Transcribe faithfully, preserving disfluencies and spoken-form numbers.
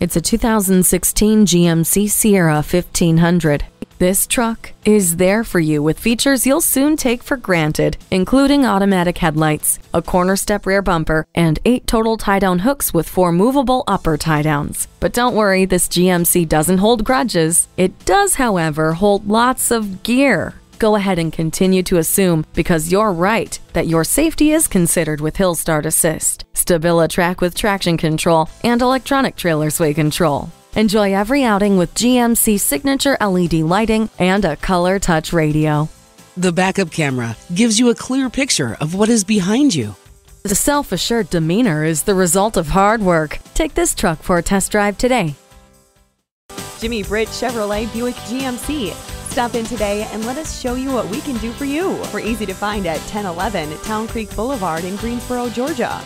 It's a two thousand sixteen G M C Sierra fifteen hundred. This truck is there for you with features you'll soon take for granted, including automatic headlights, a corner step rear bumper, and eight total tie-down hooks with four movable upper tie-downs. But don't worry, this G M C doesn't hold grudges. It does, however, hold lots of gear. Go ahead and continue to assume, because you're right, that your safety is considered with Hill Start Assist, StabiliTrak with traction control, and electronic trailer sway control. Enjoy every outing with G M C signature L E D lighting and a color touch radio. The backup camera gives you a clear picture of what is behind you. The self-assured demeanor is the result of hard work. Take this truck for a test drive today. Jimmy Britt Chevrolet Buick G M C. Stop in today and let us show you what we can do for you. We're easy to find at ten eleven Town Creek Boulevard in Greensboro, Georgia.